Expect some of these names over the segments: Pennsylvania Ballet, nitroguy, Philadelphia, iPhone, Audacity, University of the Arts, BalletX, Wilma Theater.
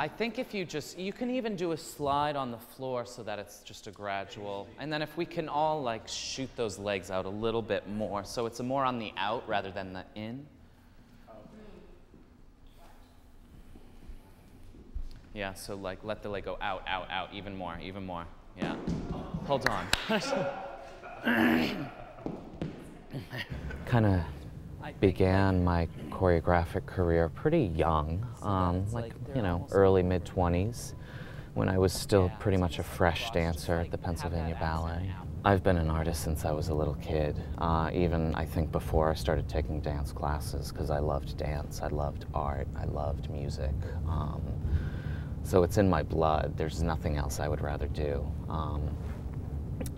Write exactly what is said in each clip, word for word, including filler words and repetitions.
I think if you just, you can even do a slide on the floor so that it's just a gradual. And then if we can all like shoot those legs out a little bit more, so it's a more on the out rather than the in. Yeah, so like let the leg go out, out, out, even more, even more. Yeah. Hold on. Kind of began my choreographic career pretty young, um, like, you know, early mid twenties, when I was still pretty much a fresh dancer at the Pennsylvania Ballet. I've been an artist since I was a little kid, uh, even I think before I started taking dance classes, because I loved dance, I loved art, I loved music. Um, so it's in my blood. There's nothing else I would rather do. Um,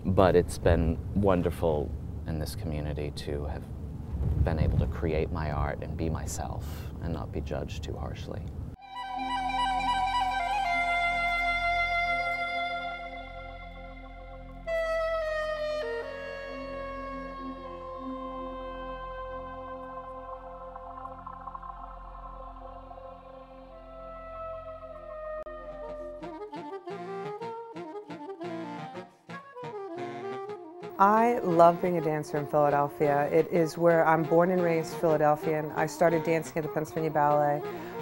but it's been wonderful in this community to have been able to create my art and be myself and not be judged too harshly. I love being a dancer in Philadelphia. It is where I'm born and raised Philadelphian. I started dancing at the Pennsylvania Ballet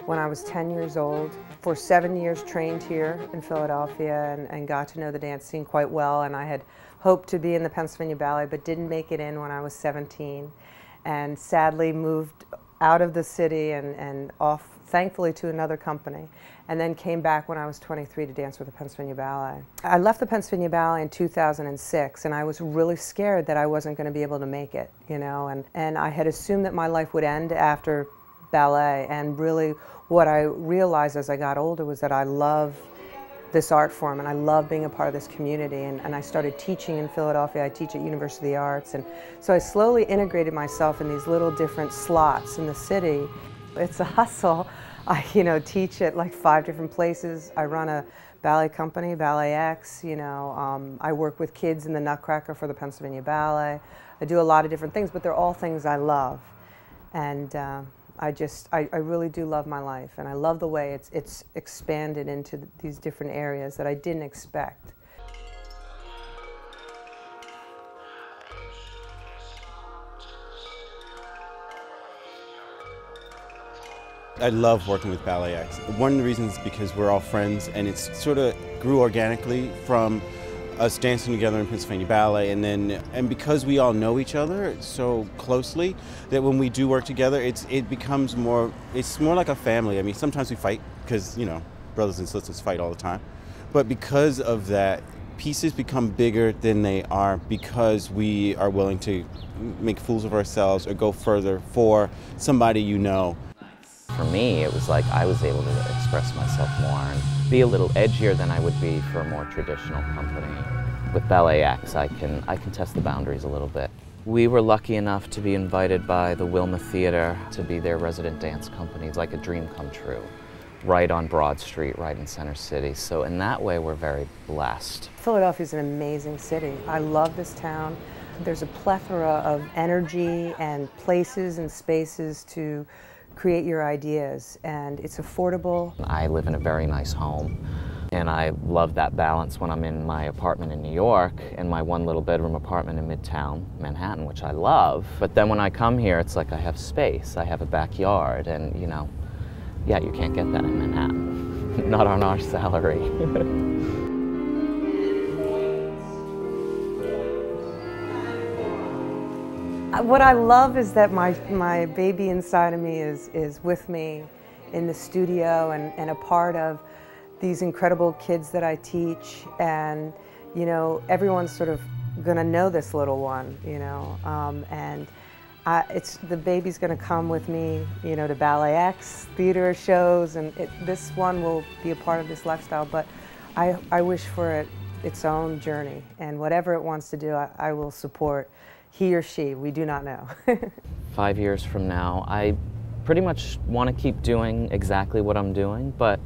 when I was ten years old. For seven years trained here in Philadelphia and, and got to know the dance scene quite well, and I had hoped to be in the Pennsylvania Ballet but didn't make it in when I was seventeen, and sadly moved out of the city and, and off, thankfully, to another company, and then came back when I was twenty-three to dance with the Pennsylvania Ballet. I left the Pennsylvania Ballet in two thousand six, and I was really scared that I wasn't going to be able to make it, you know, and, and I had assumed that my life would end after ballet, and really what I realized as I got older was that I love this art form, and I love being a part of this community, and, and I started teaching in Philadelphia. I teach at University of the Arts, and so I slowly integrated myself in these little different slots in the city. It's a hustle. I, you know, teach at like five different places. I run a ballet company, BalletX. You know, um, I work with kids in the Nutcracker for the Pennsylvania Ballet. I do a lot of different things, but they're all things I love, and uh, I just, I, I really do love my life, and I love the way it's it's expanded into these different areas that I didn't expect. I love working with BalletX. One of the reasons is because we're all friends, and it's sort of grew organically from us dancing together in Pennsylvania Ballet, and then and because we all know each other so closely that when we do work together, it's it becomes more it's more like a family. I mean, sometimes we fight because, you know, brothers and sisters fight all the time, but because of that, pieces become bigger than they are because we are willing to make fools of ourselves or go further for somebody, you know. For me, it was like I was able to express myself more and be a little edgier than I would be for a more traditional company. With BalletX, I can, I can test the boundaries a little bit. We were lucky enough to be invited by the Wilma Theater to be their resident dance company. It's like a dream come true, right on Broad Street, right in Center City. So in that way, we're very blessed. Philadelphia is an amazing city. I love this town. There's a plethora of energy and places and spaces to create your ideas, and it's affordable. I live in a very nice home, and I love that balance when I'm in my apartment in New York and my one little bedroom apartment in Midtown Manhattan, which I love. But then when I come here, it's like I have space, I have a backyard, and, you know, yeah, you can't get that in Manhattan. Not on our salary. What I love is that my, my baby inside of me is, is with me in the studio and, and a part of these incredible kids that I teach, and, you know, everyone's sort of going to know this little one, you know, um, and I, it's, the baby's going to come with me, you know, to BalletX theater shows, and it, this one will be a part of this lifestyle, but I, I wish for it its own journey, and whatever it wants to do, I, I will support. He or she, we do not know. Five years from now, I pretty much want to keep doing exactly what I'm doing, but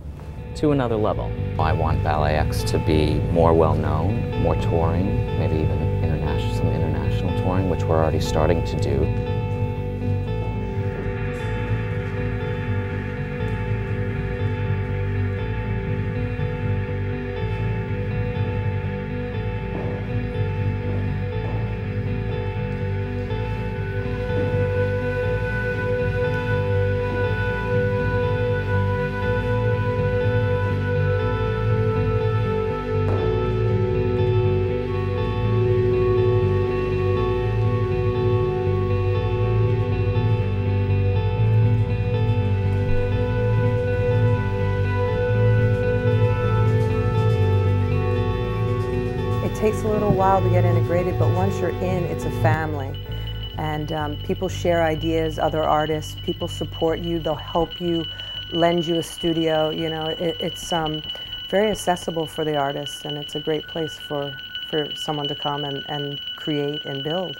to another level. I want BalletX to be more well-known, more touring, maybe even international, some international touring, which we're already starting to do. takes a little while to get integrated, but once you're in, it's a family. And um, people share ideas, other artists, people support you, they'll help you, lend you a studio. You know, it, it's um, very accessible for the artists, and it's a great place for, for someone to come and, and create and build.